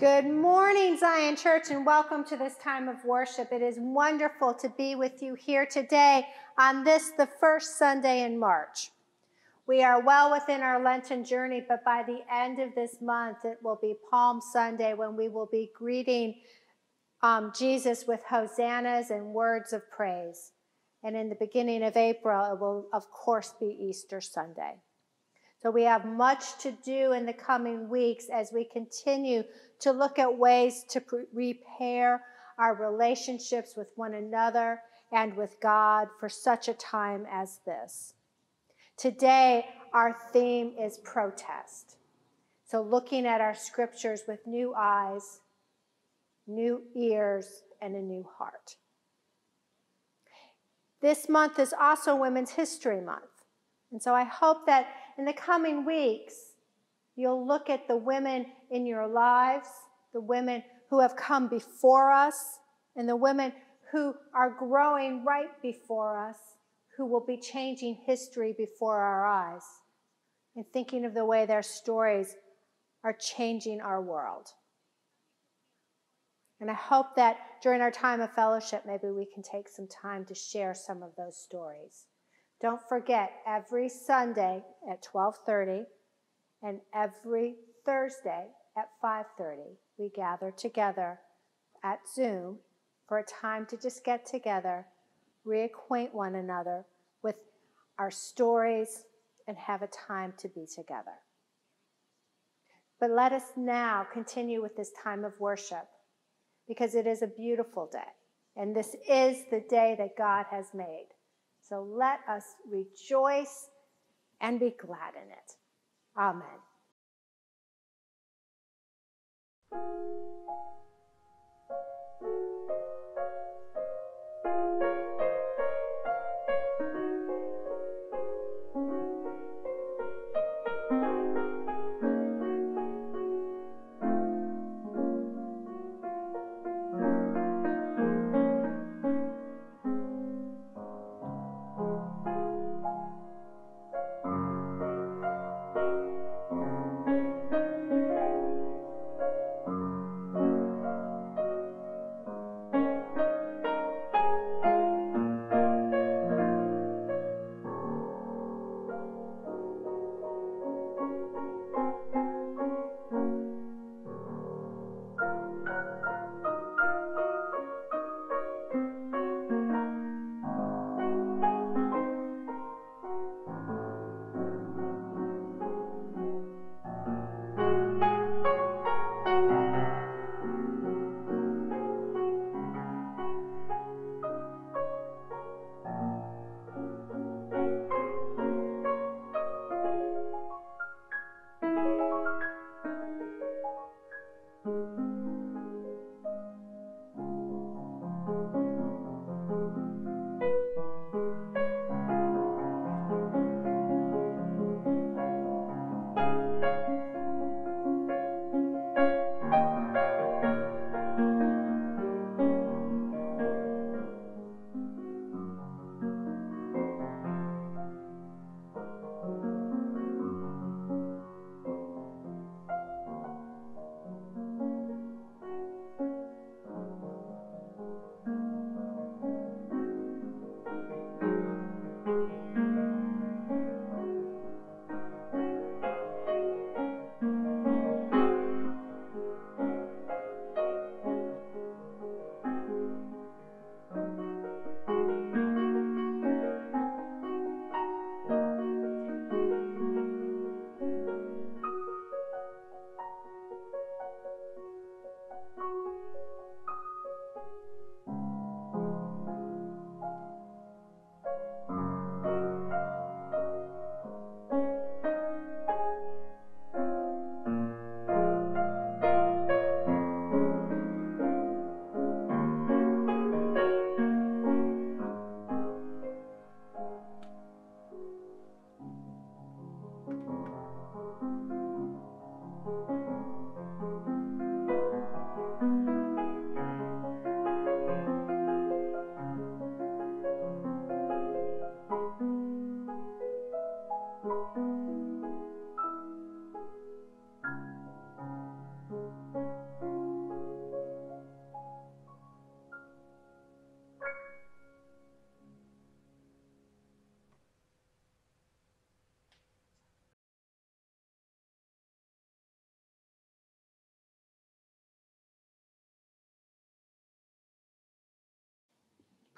Good morning, Zion Church, and welcome to this time of worship. It is wonderful to be with you here today on this, the first Sunday in March. We are well within our Lenten journey, but by the end of this month, it will be Palm Sunday when we will be greeting Jesus with hosannas and words of praise. And in the beginning of April, it will, of course, be Easter Sunday. So we have much to do in the coming weeks as we continue to look at ways to repair our relationships with one another and with God for such a time as this. Today, our theme is protest. So looking at our scriptures with new eyes, new ears, and a new heart. This month is also Women's History Month. And so I hope that in the coming weeks, you'll look at the women in your lives, the women who have come before us, and the women who are growing right before us, who will be changing history before our eyes, and thinking of the way their stories are changing our world. And I hope that during our time of fellowship, maybe we can take some time to share some of those stories. Don't forget, every Sunday at 12:30, and every Thursday at 5:30, we gather together at Zoom for a time to just get together, reacquaint one another with our stories, and have a time to be together. But let us now continue with this time of worship, because it is a beautiful day, and this is the day that God has made. So let us rejoice and be glad in it. Amen.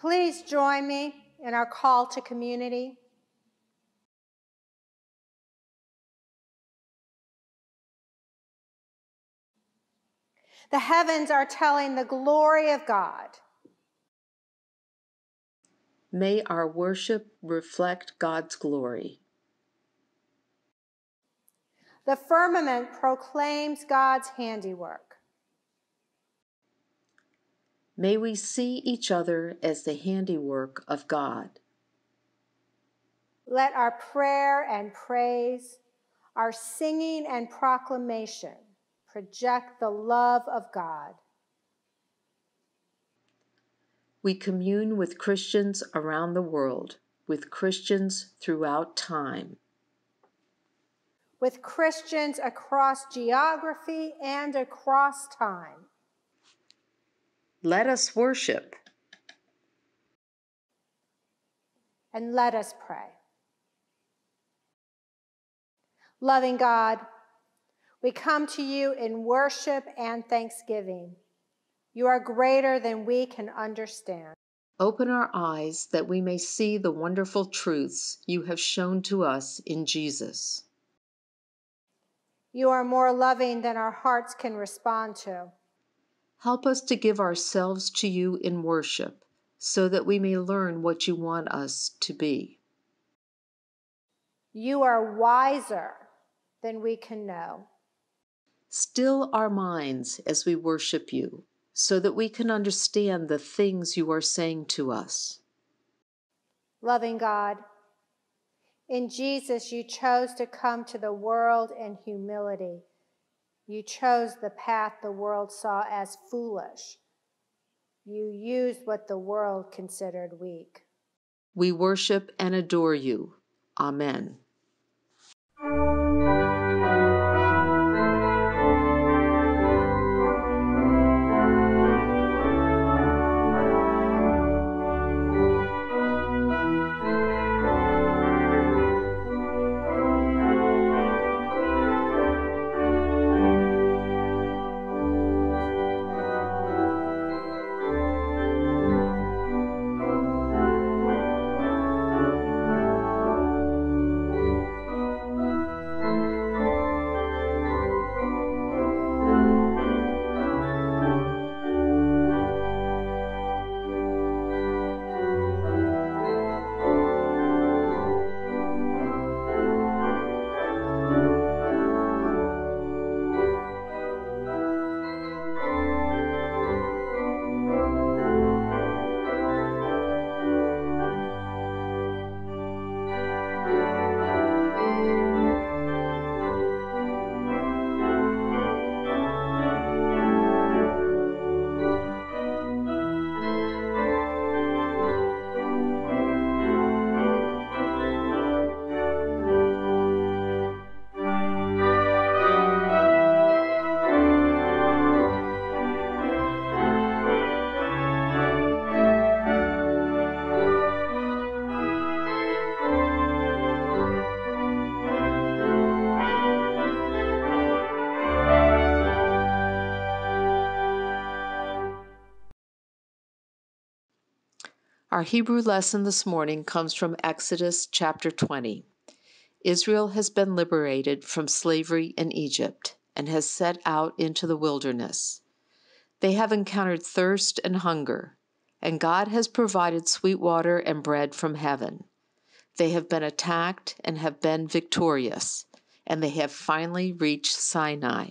Please join me in our call to community. The heavens are telling the glory of God. May our worship reflect God's glory. The firmament proclaims God's handiwork. May we see each other as the handiwork of God. Let our prayer and praise, our singing and proclamation, project the love of God. We commune with Christians around the world, with Christians throughout time, with Christians across geography and across time. Let us worship. And let us pray. Loving God, we come to you in worship and thanksgiving. You are greater than we can understand. Open our eyes that we may see the wonderful truths you have shown to us in Jesus. You are more loving than our hearts can respond to. Help us to give ourselves to you in worship so that we may learn what you want us to be. You are wiser than we can know. Still our minds as we worship you, so that we can understand the things you are saying to us. Loving God, in Jesus you chose to come to the world in humility. You chose the path the world saw as foolish. You used what the world considered weak. We worship and adore you. Amen. Our Hebrew lesson this morning comes from Exodus chapter 20. Israel has been liberated from slavery in Egypt and has set out into the wilderness. They have encountered thirst and hunger, and God has provided sweet water and bread from heaven. They have been attacked and have been victorious, and they have finally reached Sinai.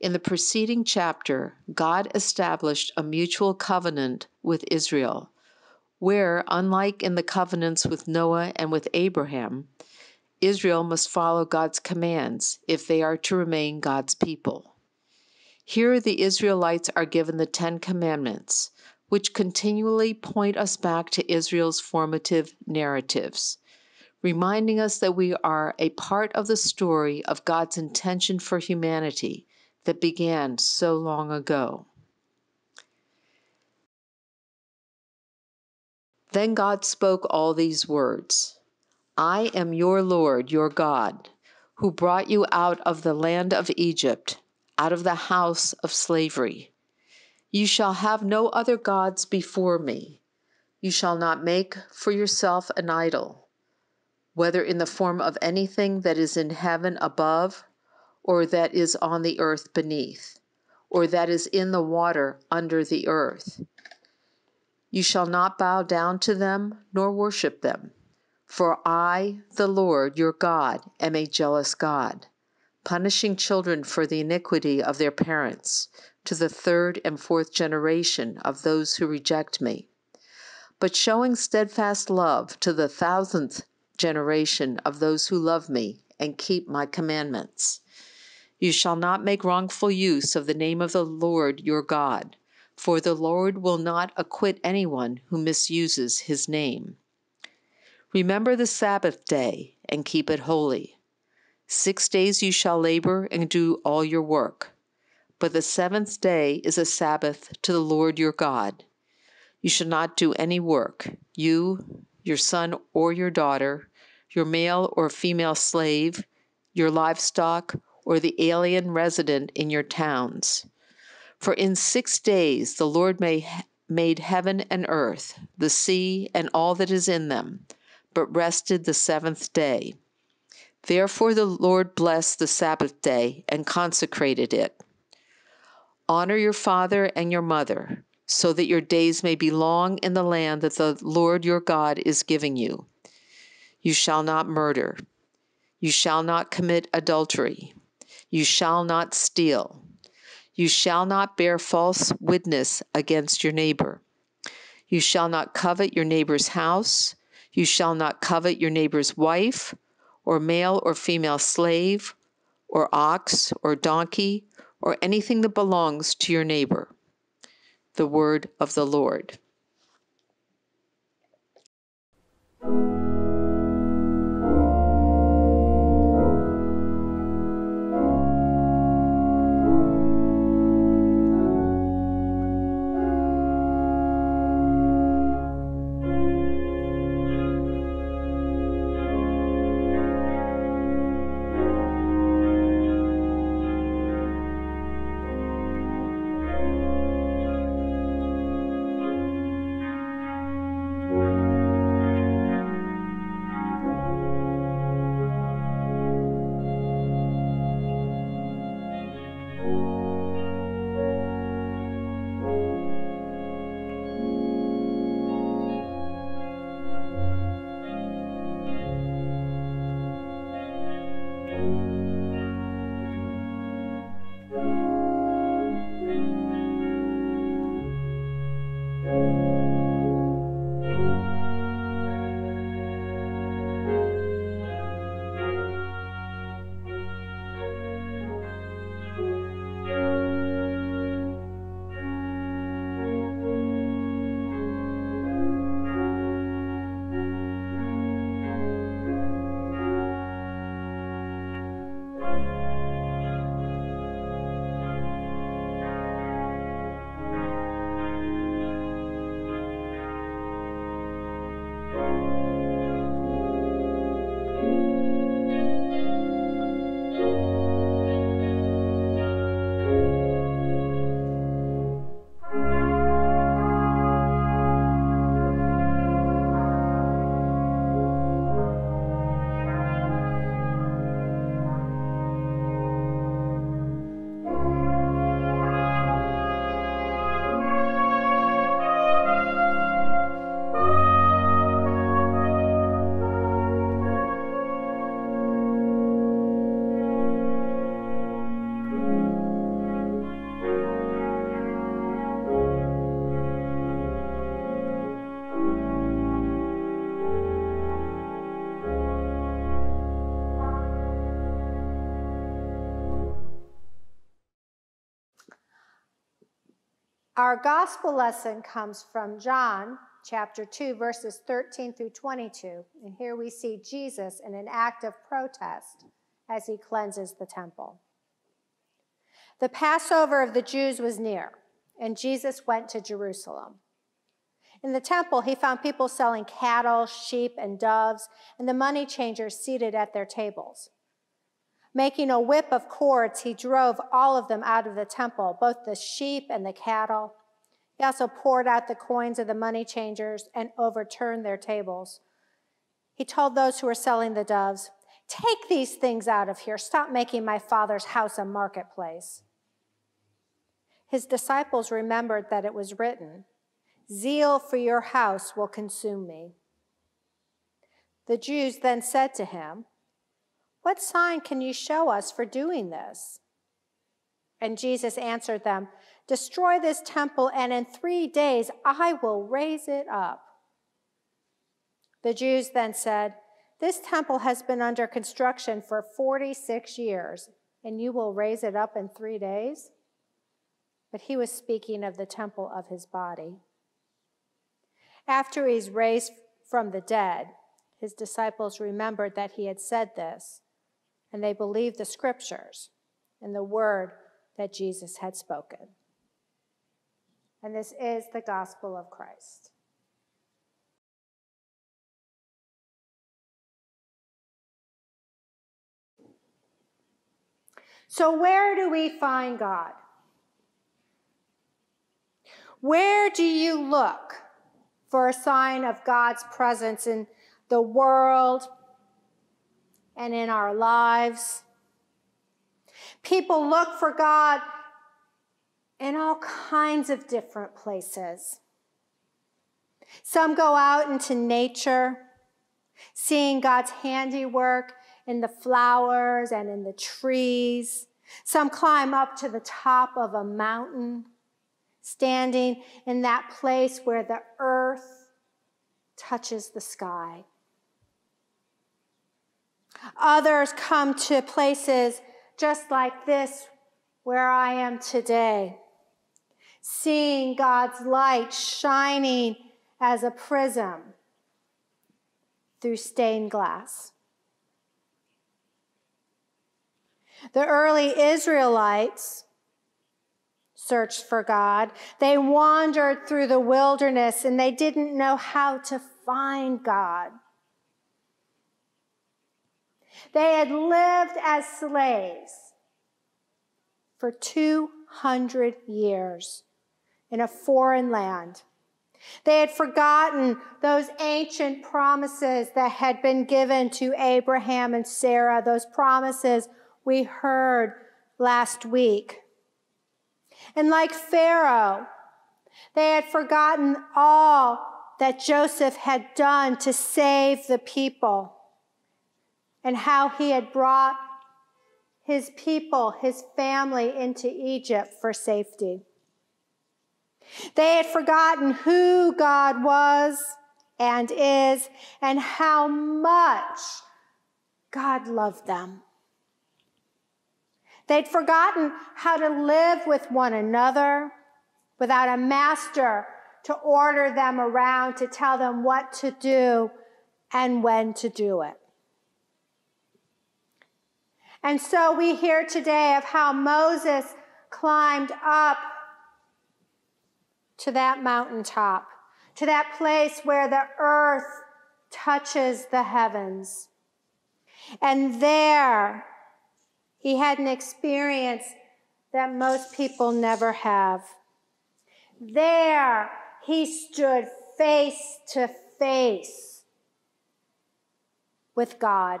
In the preceding chapter, God established a mutual covenant with Israel, where, unlike in the covenants with Noah and with Abraham, Israel must follow God's commands if they are to remain God's people. Here the Israelites are given the Ten Commandments, which continually point us back to Israel's formative narratives, reminding us that we are a part of the story of God's intention for humanity that began so long ago. Then God spoke all these words: I am your Lord, your God, who brought you out of the land of Egypt, out of the house of slavery. You shall have no other gods before me. You shall not make for yourself an idol, whether in the form of anything that is in heaven above, or that is on the earth beneath, or that is in the water under the earth. You shall not bow down to them, nor worship them. For I, the Lord, your God, am a jealous God, punishing children for the iniquity of their parents, to the third and fourth generation of those who reject me, but showing steadfast love to the thousandth generation of those who love me and keep my commandments. You shall not make wrongful use of the name of the Lord your God, for the Lord will not acquit anyone who misuses his name. Remember the Sabbath day and keep it holy. 6 days you shall labor and do all your work, but the seventh day is a Sabbath to the Lord your God. You shall not do any work, you, your son or your daughter, your male or female slave, your livestock, or the alien resident in your towns. For in 6 days the Lord made heaven and earth, the sea, and all that is in them, but rested the seventh day. Therefore the Lord blessed the Sabbath day and consecrated it. Honor your father and your mother, so that your days may be long in the land that the Lord your God is giving you. You shall not murder. You shall not commit adultery. You shall not steal. You shall not bear false witness against your neighbor. You shall not covet your neighbor's house. You shall not covet your neighbor's wife, or male or female slave, or ox, or donkey, or anything that belongs to your neighbor. The word of the Lord. Our gospel lesson comes from John chapter 2, verses 13 through 22. And here we see Jesus in an act of protest as he cleanses the temple. The Passover of the Jews was near, and Jesus went to Jerusalem. In the temple, he found people selling cattle, sheep, and doves, and the money changers seated at their tables. Making a whip of cords, he drove all of them out of the temple, both the sheep and the cattle. He also poured out the coins of the money changers and overturned their tables. He told those who were selling the doves, "Take these things out of here. Stop making my Father's house a marketplace." His disciples remembered that it was written, "Zeal for your house will consume me." The Jews then said to him, "What sign can you show us for doing this?" And Jesus answered them, "Destroy this temple, and in 3 days I will raise it up." The Jews then said, "This temple has been under construction for 46 years, and you will raise it up in 3 days?" But he was speaking of the temple of his body. After he's raised from the dead, his disciples remembered that he had said this, and they believed the scriptures and the word that Jesus had spoken. And this is the gospel of Christ. So where do we find God? Where do you look for a sign of God's presence in the world and in our lives? People look for God in all kinds of different places. Some go out into nature, seeing God's handiwork in the flowers and in the trees. Some climb up to the top of a mountain, standing in that place where the earth touches the sky. Others come to places just like this where I am today, seeing God's light shining as a prism through stained glass. The early Israelites searched for God. They wandered through the wilderness and they didn't know how to find God. They had lived as slaves for 200 years in a foreign land. They had forgotten those ancient promises that had been given to Abraham and Sarah, those promises we heard last week. And like Pharaoh, they had forgotten all that Joseph had done to save the people and how he had brought his people, his family, into Egypt for safety. They had forgotten who God was and is and how much God loved them. They'd forgotten how to live with one another without a master to order them around, to tell them what to do and when to do it. And so we hear today of how Moses climbed up to that mountaintop, to that place where the earth touches the heavens. And there, he had an experience that most people never have. There, he stood face to face with God,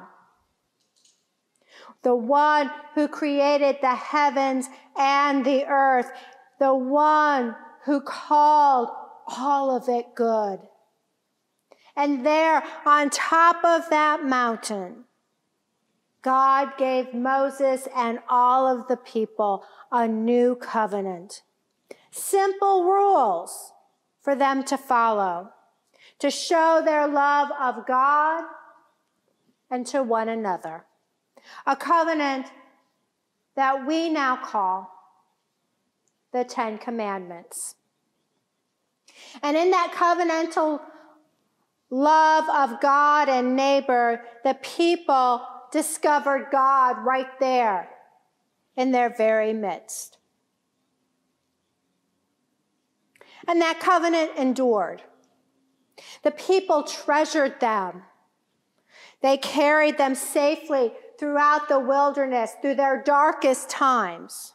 the one who created the heavens and the earth, the one who called all of it good. And there, on top of that mountain, God gave Moses and all of the people a new covenant. Simple rules for them to follow, to show their love of God and to one another. A covenant that we now call the Ten Commandments. And in that covenantal love of God and neighbor, the people discovered God right there in their very midst. And that covenant endured. The people treasured them. They carried them safely throughout the wilderness, through their darkest times.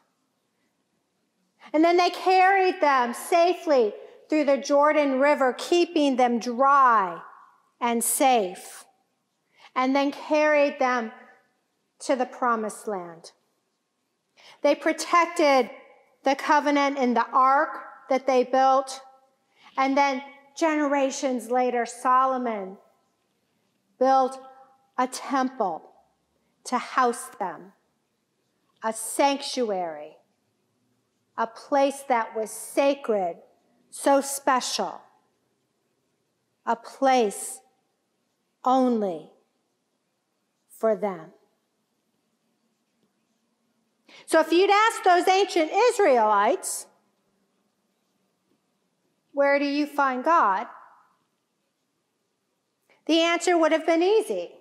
And then they carried them safely through the Jordan River, keeping them dry and safe, and then carried them to the Promised Land. They protected the covenant in the ark that they built, and then generations later, Solomon built a temple to house them, a sanctuary, a place that was sacred, so special, a place only for them. So if you'd asked those ancient Israelites, where do you find God? The answer would have been easy.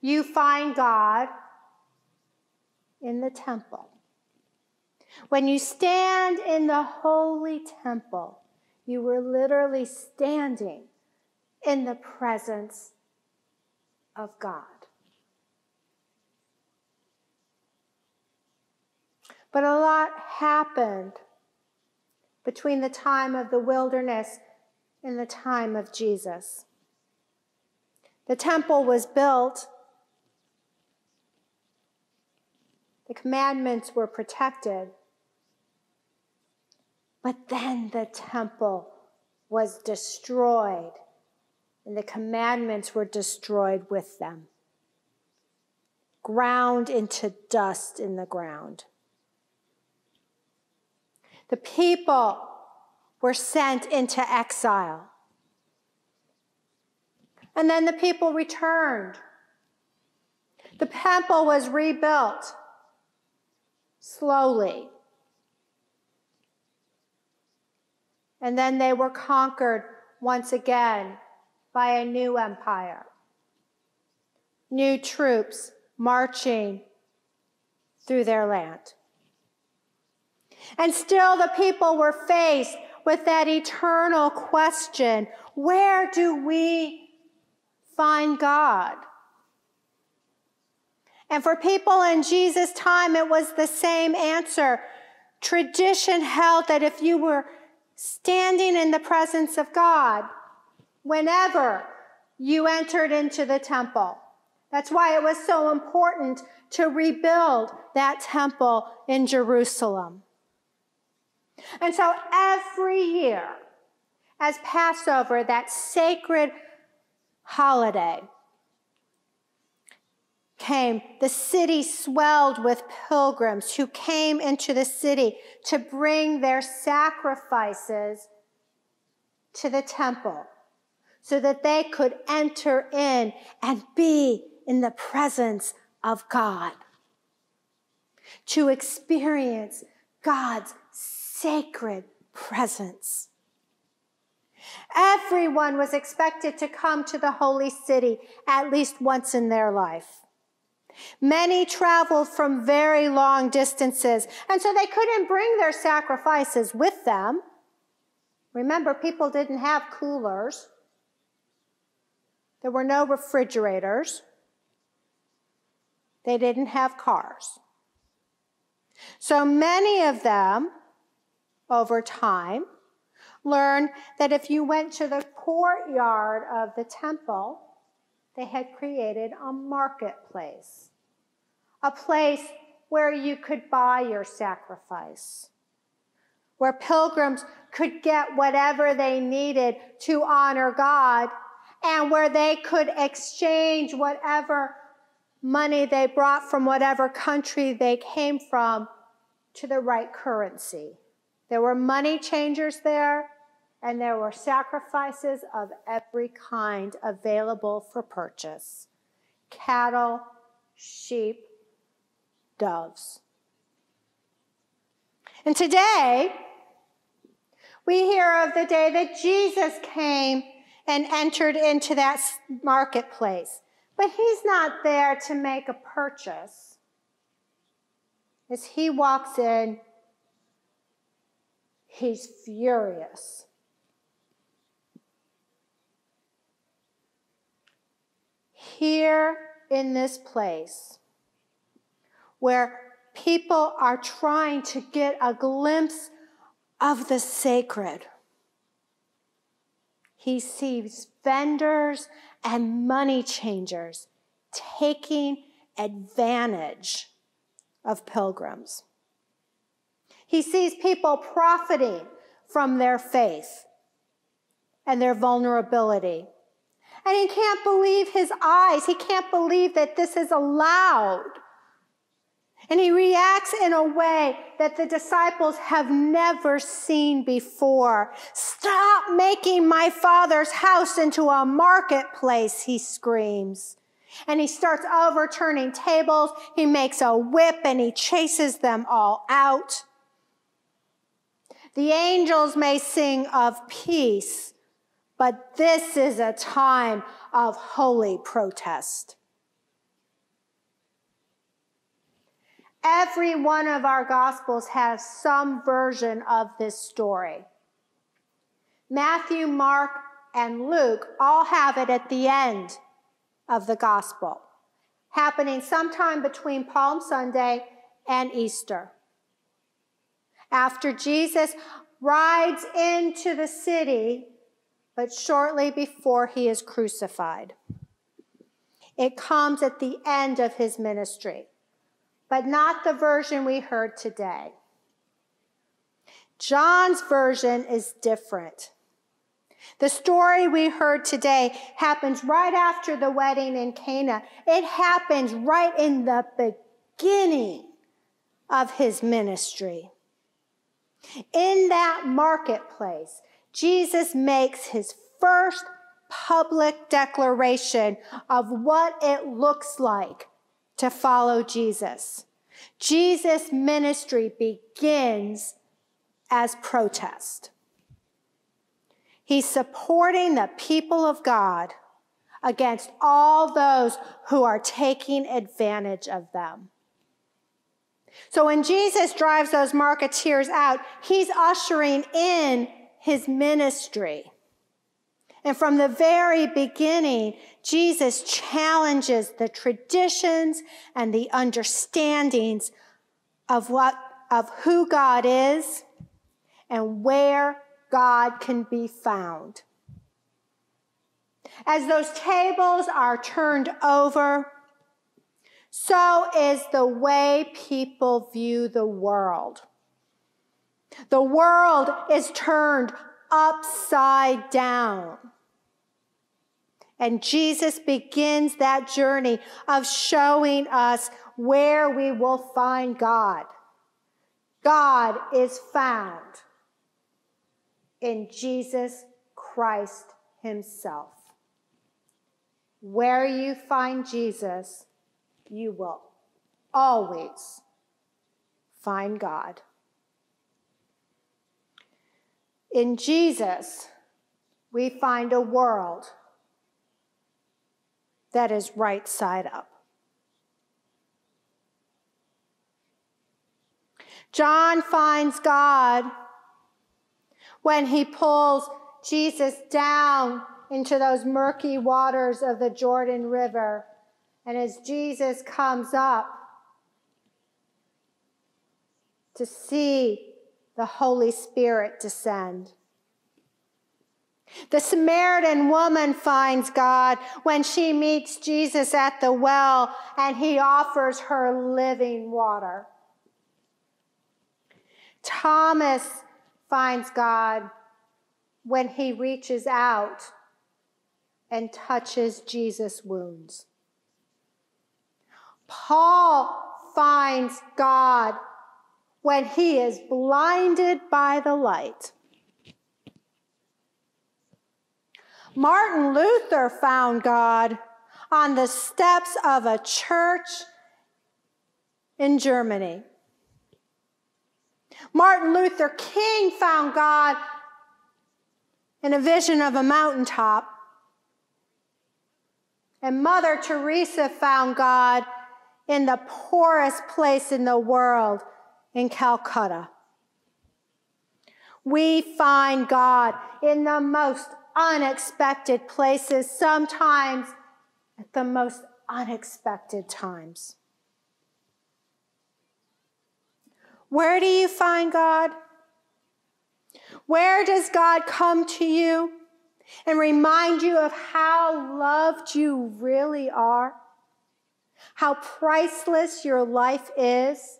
You find God in the temple. When you stand in the holy temple, you were literally standing in the presence of God. But a lot happened between the time of the wilderness and the time of Jesus. The temple was built. The commandments were protected. But then the temple was destroyed, and the commandments were destroyed with them, ground into dust in the ground. The people were sent into exile. And then the people returned. The temple was rebuilt slowly. And then they were conquered once again by a new empire. New troops marching through their land. And still the people were faced with that eternal question, where do we find God? And for people in Jesus' time, it was the same answer. Tradition held that if you were standing in the presence of God, whenever you entered into the temple. That's why it was so important to rebuild that temple in Jerusalem. And so every year, as Passover, that sacred holiday, came, the city swelled with pilgrims who came into the city to bring their sacrifices to the temple so that they could enter in and be in the presence of God, to experience God's sacred presence. Everyone was expected to come to the holy city at least once in their life. Many traveled from very long distances, and so they couldn't bring their sacrifices with them. Remember, people didn't have coolers. There were no refrigerators. They didn't have cars. So many of them, over time, learned that if you went to the courtyard of the temple, they had created a marketplace, a place where you could buy your sacrifice, where pilgrims could get whatever they needed to honor God, and where they could exchange whatever money they brought from whatever country they came from to the right currency. There were money changers there, and there were sacrifices of every kind available for purchase. Cattle, sheep, doves. And today, we hear of the day that Jesus came and entered into that marketplace. But he's not there to make a purchase. As he walks in, he's furious. Here in this place, where people are trying to get a glimpse of the sacred. He sees vendors and money changers taking advantage of pilgrims. He sees people profiting from their faith and their vulnerability. And he can't believe his eyes. He can't believe that this is allowed. And he reacts in a way that the disciples have never seen before. "Stop making my Father's house into a marketplace," he screams. And he starts overturning tables. He makes a whip and he chases them all out. The angels may sing of peace, but this is a time of holy protest. Every one of our Gospels has some version of this story. Matthew, Mark, and Luke all have it at the end of the Gospel, happening sometime between Palm Sunday and Easter. After Jesus rides into the city, but shortly before he is crucified. It comes at the end of his ministry, but not the version we heard today. John's version is different. The story we heard today happens right after the wedding in Cana. It happens right in the beginning of his ministry. In that marketplace, Jesus makes his first public declaration of what it looks like to follow Jesus. Jesus' ministry begins as protest. He's supporting the people of God against all those who are taking advantage of them. So when Jesus drives those marketeers out, he's ushering in his ministry. And from the very beginning, Jesus challenges the traditions and the understandings of who God is and where God can be found. As those tables are turned over, so is the way people view the world. The world is turned upside down. And Jesus begins that journey of showing us where we will find God. God is found in Jesus Christ himself. Where you find Jesus, you will always find God. In Jesus, we find a world that is right side up. John finds God when he pulls Jesus down into those murky waters of the Jordan River. And as Jesus comes up to see the Holy Spirit descend. The Samaritan woman finds God when she meets Jesus at the well and he offers her living water. Thomas finds God when he reaches out and touches Jesus' wounds. Paul finds God when he is blinded by the light. Martin Luther found God on the steps of a church in Germany. Martin Luther King found God in a vision of a mountaintop. And Mother Teresa found God in the poorest place in the world, in Calcutta. We find God in the most unexpected places, sometimes at the most unexpected times. Where do you find God? Where does God come to you and remind you of how loved you really are, how priceless your life is?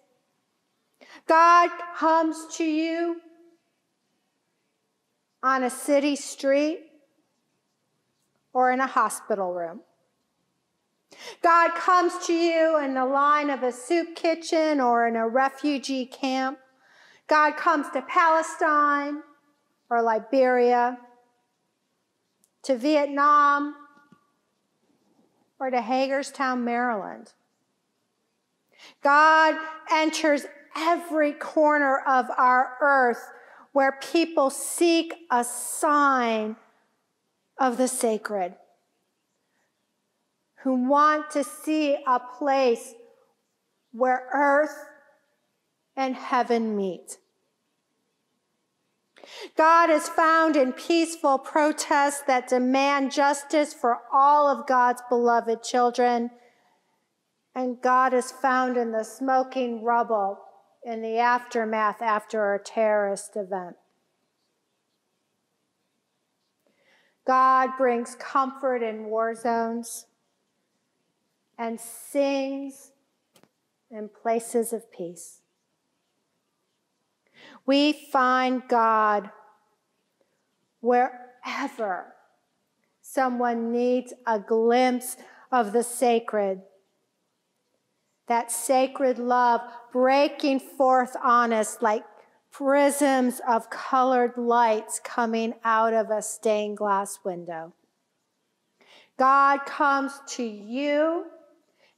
God comes to you on a city street or in a hospital room. God comes to you in the line of a soup kitchen or in a refugee camp. God comes to Palestine or Liberia, to Vietnam, or to Hagerstown, Maryland. God enters every corner of our earth where people seek a sign of the sacred, who want to see a place where earth and heaven meet. God is found in peaceful protests that demand justice for all of God's beloved children. And God is found in the smoking rubble in the aftermath after a terrorist event. God brings comfort in war zones and sings in places of peace. We find God wherever someone needs a glimpse of the sacred, that sacred love breaking forth on us like prisms of colored lights coming out of a stained glass window. God comes to you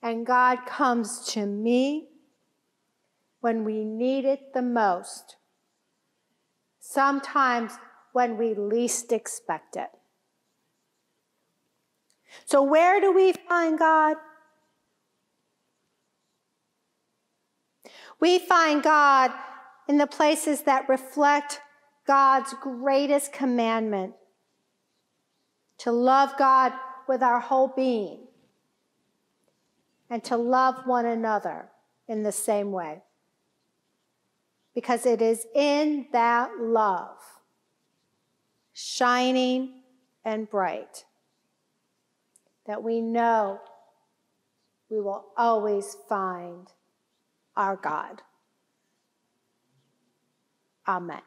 and God comes to me when we need it the most, sometimes when we least expect it. So where do we find God? We find God in the places that reflect God's greatest commandment, to love God with our whole being and to love one another in the same way. Because it is in that love, shining and bright, that we know we will always find our God. Amen.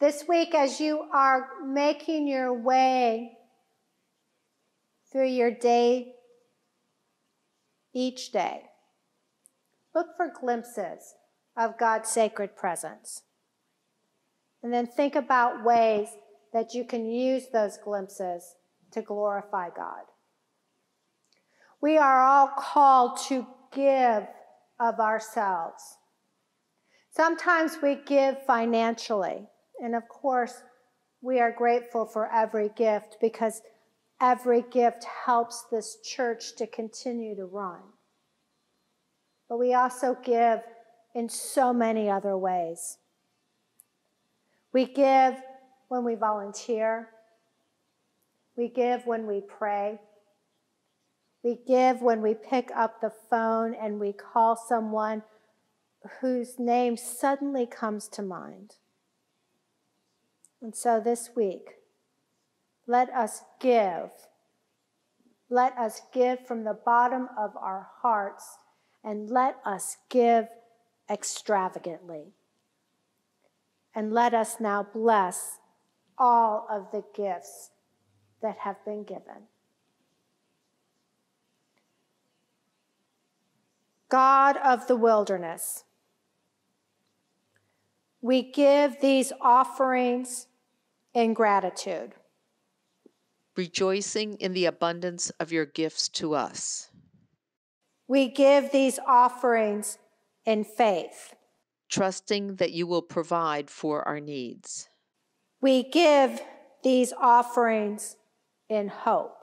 This week, as you are making your way through your day, each day, look for glimpses of God's sacred presence. And then think about ways that you can use those glimpses to glorify God. We are all called to give of ourselves. Sometimes we give financially. And of course, we are grateful for every gift because every gift helps this church to continue to run. But we also give in so many other ways. We give when we volunteer. We give when we pray. We give when we pick up the phone and we call someone whose name suddenly comes to mind. And so this week, let us give. Let us give from the bottom of our hearts, and let us give extravagantly. And let us now bless all of the gifts that have been given. God of the wilderness, we give these offerings in gratitude, rejoicing in the abundance of your gifts to us. We give these offerings in faith, trusting that you will provide for our needs. We give these offerings in hope,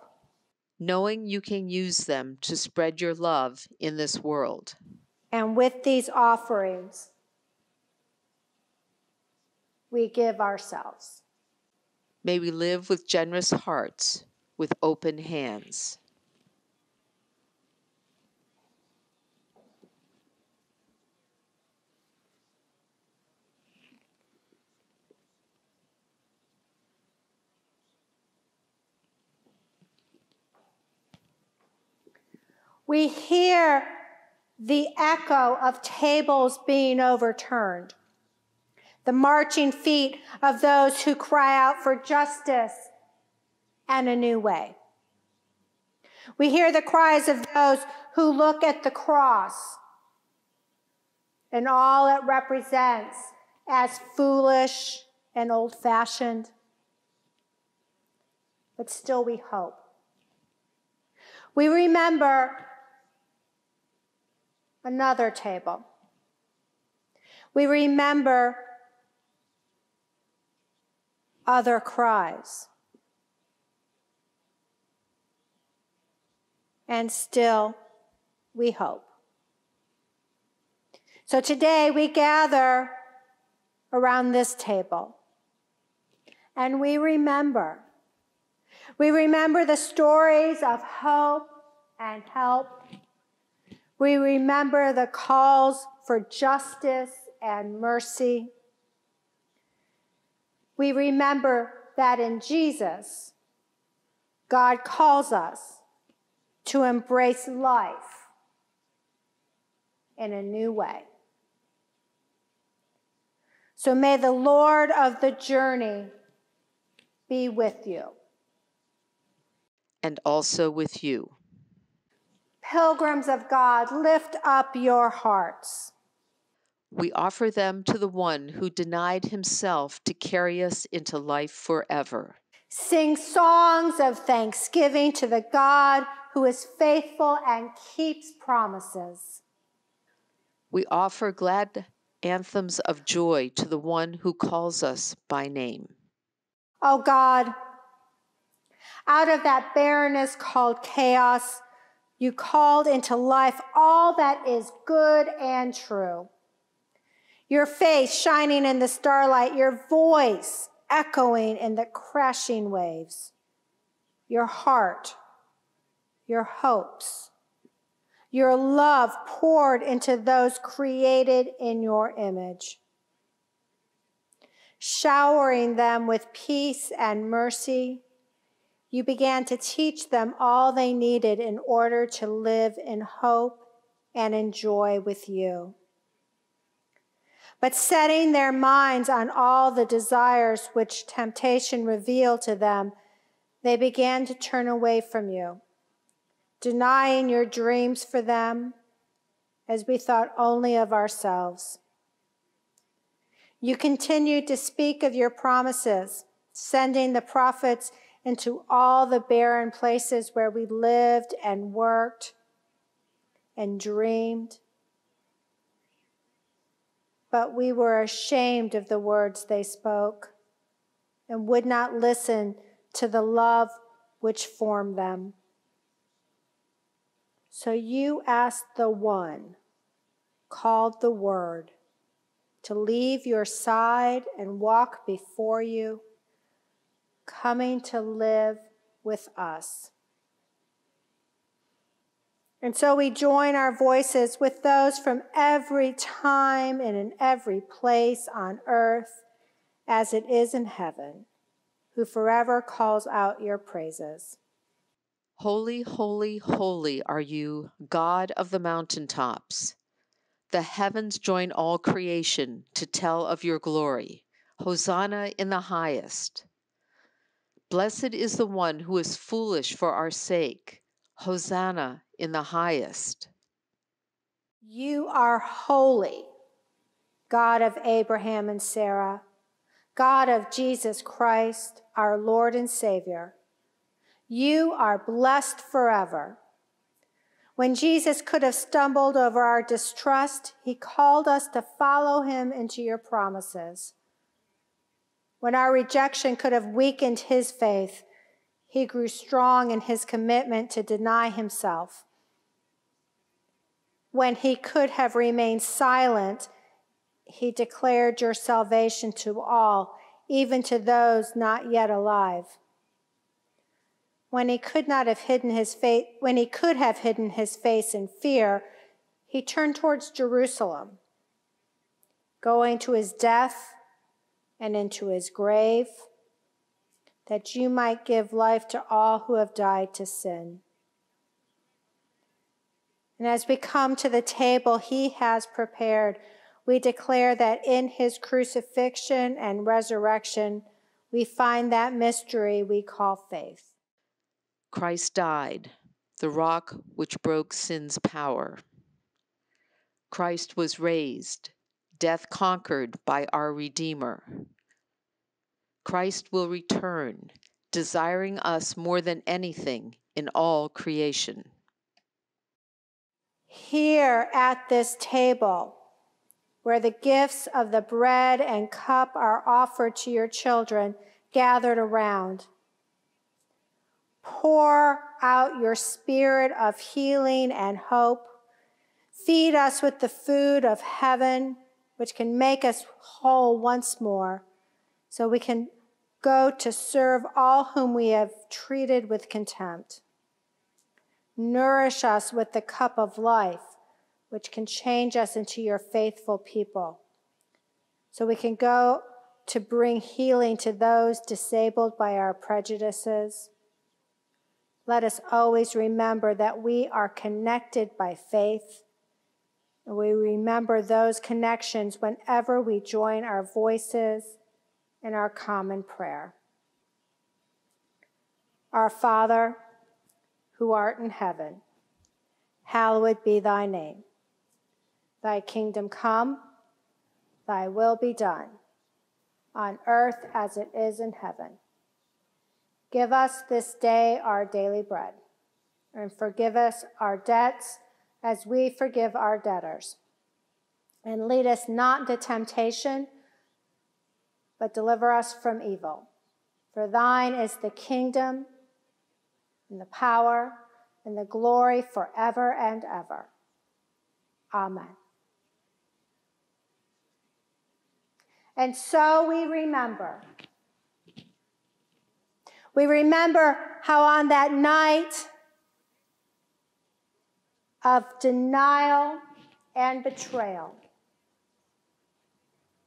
knowing you can use them to spread your love in this world. And with these offerings, we give ourselves. May we live with generous hearts, with open hands. We hear the echo of tables being overturned, the marching feet of those who cry out for justice and a new way. We hear the cries of those who look at the cross and all it represents as foolish and old-fashioned, but still we hope. We remember another table. We remember other cries. And still, we hope. So today, we gather around this table, and we remember. We remember the stories of hope and help. We remember the calls for justice and mercy. We remember that in Jesus, God calls us to embrace life in a new way. So may the Lord of the journey be with you. And also with you. Pilgrims of God, lift up your hearts. We offer them to the one who denied himself to carry us into life forever. Sing songs of thanksgiving to the God who is faithful and keeps promises. We offer glad anthems of joy to the one who calls us by name. O God, out of that barrenness called chaos, you called into life all that is good and true. Your face shining in the starlight, your voice echoing in the crashing waves, your heart, your hopes, your love poured into those created in your image, showering them with peace and mercy. You began to teach them all they needed in order to live in hope and in joy with you. But setting their minds on all the desires which temptation revealed to them, they began to turn away from you, denying your dreams for them as we thought only of ourselves. You continued to speak of your promises, sending the prophets into all the barren places where we lived and worked and dreamed. But we were ashamed of the words they spoke and would not listen to the love which formed them. So you asked the one called the Word to leave your side and walk before you, coming to live with us. And so we join our voices with those from every time and in every place on earth, as it is in heaven, who forever calls out your praises. Holy, holy, holy are you, God of the mountaintops. The heavens join all creation to tell of your glory. Hosanna in the highest. Blessed is the one who is foolish for our sake. Hosanna in the highest. You are holy, God of Abraham and Sarah, God of Jesus Christ, our Lord and Savior. You are blessed forever. When Jesus could have stumbled over our distrust, he called us to follow him into your promises. When our rejection could have weakened his faith, he grew strong in his commitment to deny himself. When he could have remained silent, he declared your salvation to all, even to those not yet alive. When he could have hidden his face in fear, he turned towards Jerusalem, going to his death and into his grave, that you might give life to all who have died to sin. And as we come to the table he has prepared, we declare that in his crucifixion and resurrection, we find that mystery we call faith. Christ died, the rock which broke sin's power. Christ was raised, death conquered by our Redeemer. Christ will return, desiring us more than anything in all creation. Here at this table, where the gifts of the bread and cup are offered to your children gathered around, pour out your spirit of healing and hope. Feed us with the food of heaven, which can make us whole once more, so we can go to serve all whom we have treated with contempt. Nourish us with the cup of life, which can change us into your faithful people, so we can go to bring healing to those disabled by our prejudices. Let us always remember that we are connected by faith, and we remember those connections whenever we join our voices in our common prayer. Our Father, who art in heaven, hallowed be thy name. Thy kingdom come, thy will be done, on earth as it is in heaven. Give us this day our daily bread, and forgive us our debts as we forgive our debtors. And lead us not into temptation, but deliver us from evil. For thine is the kingdom, and the power, and the glory forever and ever. Amen. And so we remember. We remember how on that night of denial and betrayal,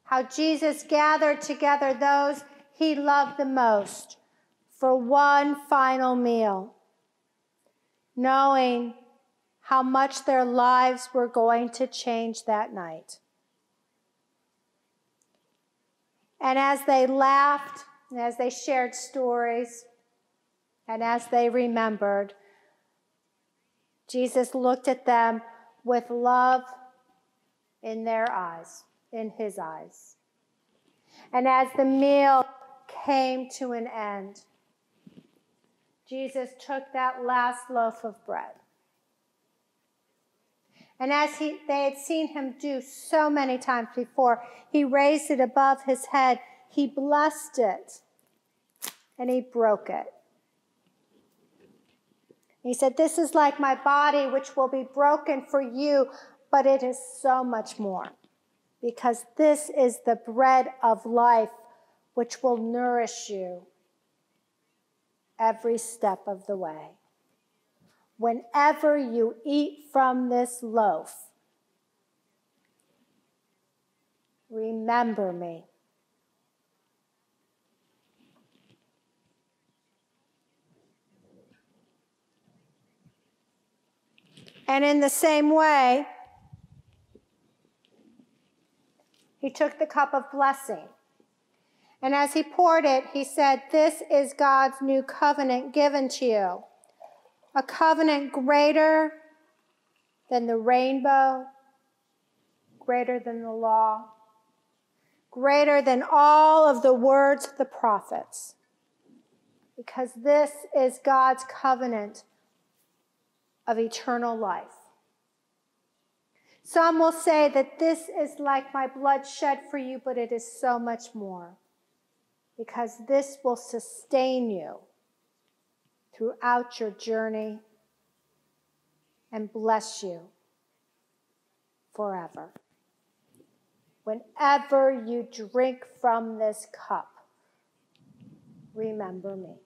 how Jesus gathered together those he loved the most for one final meal, knowing how much their lives were going to change that night. And as they laughed, and as they shared stories, and as they remembered, Jesus looked at them with love in their eyes, in his eyes. And as the meal came to an end, Jesus took that last loaf of bread. And as they had seen him do so many times before, he raised it above his head, he blessed it, and he broke it. He said, "This is like my body, which will be broken for you, but it is so much more, because this is the bread of life, which will nourish you every step of the way." whenever you eat from this loaf, remember me. And in the same way, he took the cup of blessing. And as he poured it, he said, "This is God's new covenant given to you, a covenant greater than the rainbow, greater than the law, greater than all of the words of the prophets, because this is God's covenant of eternal life." Some will say that this is like my blood shed for you, but it is so much more, because this will sustain you throughout your journey and bless you forever. Whenever you drink from this cup, remember me.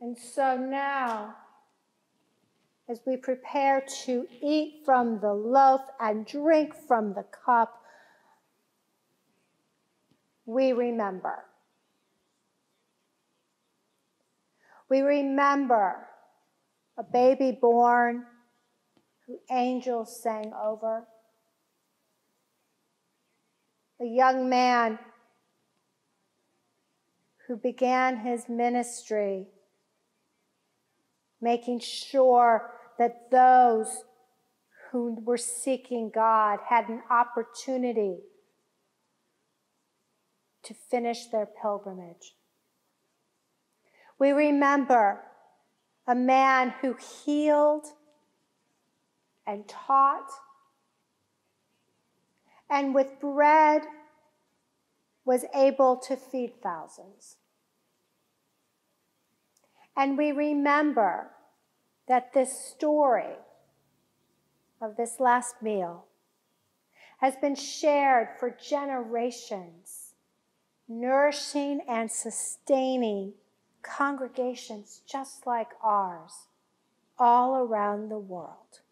And so now, as we prepare to eat from the loaf and drink from the cup, we remember. We remember a baby born who angels sang over, a young man who began his ministry making sure that those who were seeking God had an opportunity to finish their pilgrimage. We remember a man who healed and taught, and with bread was able to feed thousands. And we remember that this story of this last meal has been shared for generations, nourishing and sustaining congregations just like ours all around the world,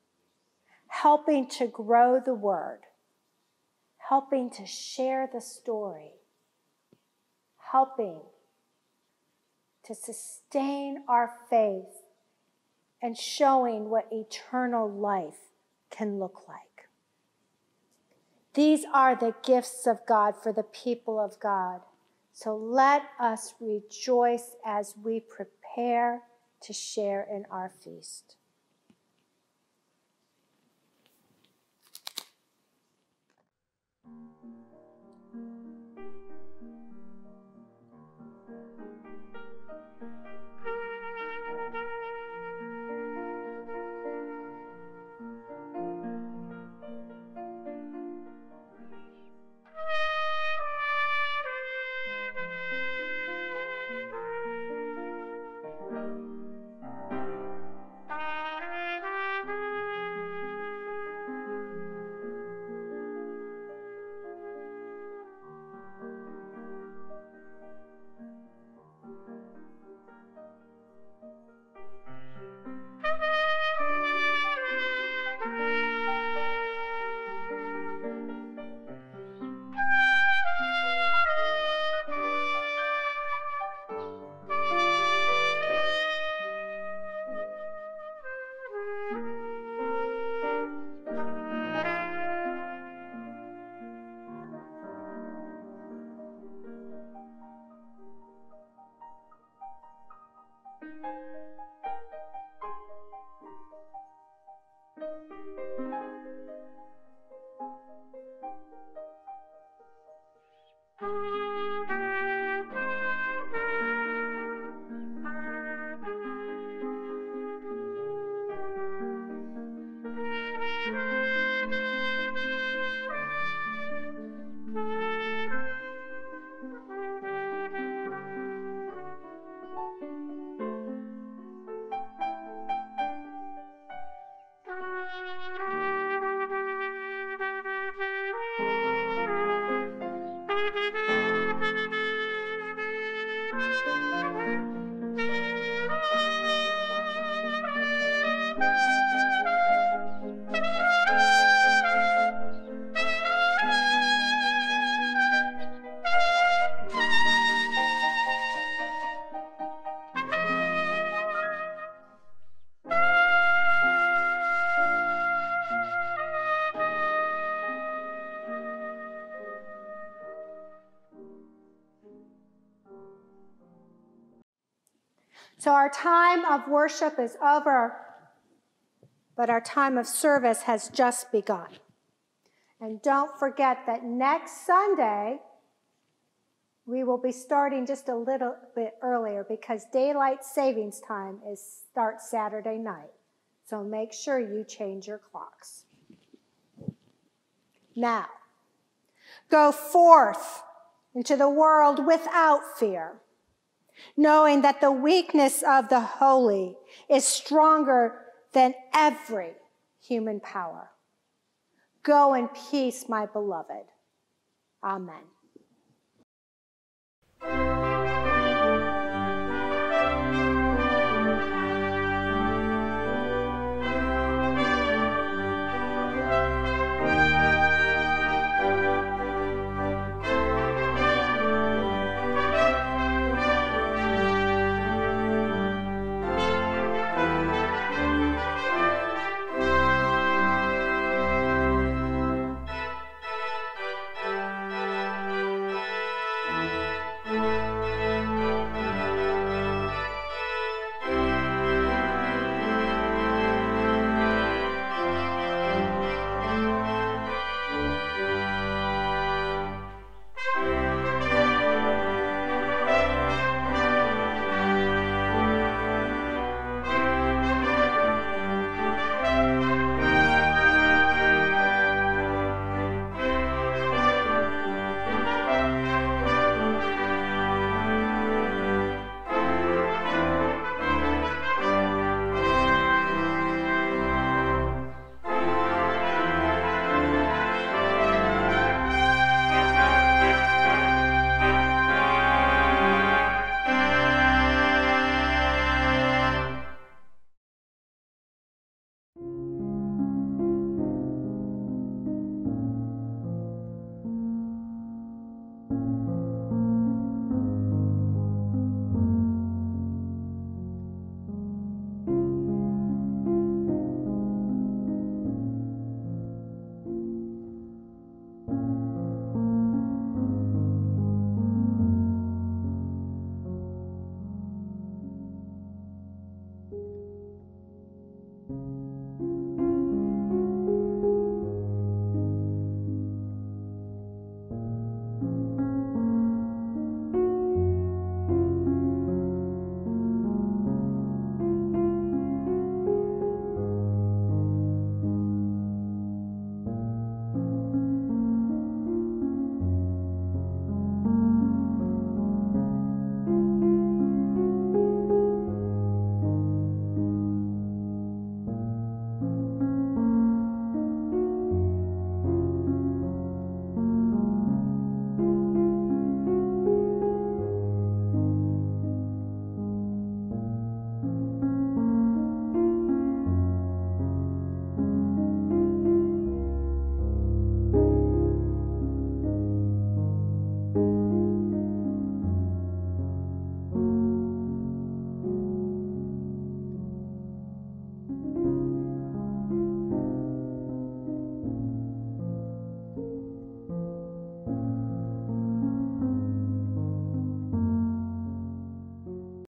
helping to grow the word, helping to share the story, helping to sustain our faith and showing what eternal life can look like. These are the gifts of God for the people of God. So let us rejoice as we prepare to share in our feast. So our time of worship is over, but our time of service has just begun. And don't forget that next Sunday, we will be starting just a little bit earlier because daylight savings time starts Saturday night. So make sure you change your clocks. Now, go forth into the world without fear, knowing that the weakness of the holy is stronger than every human power. Go in peace, my beloved. Amen.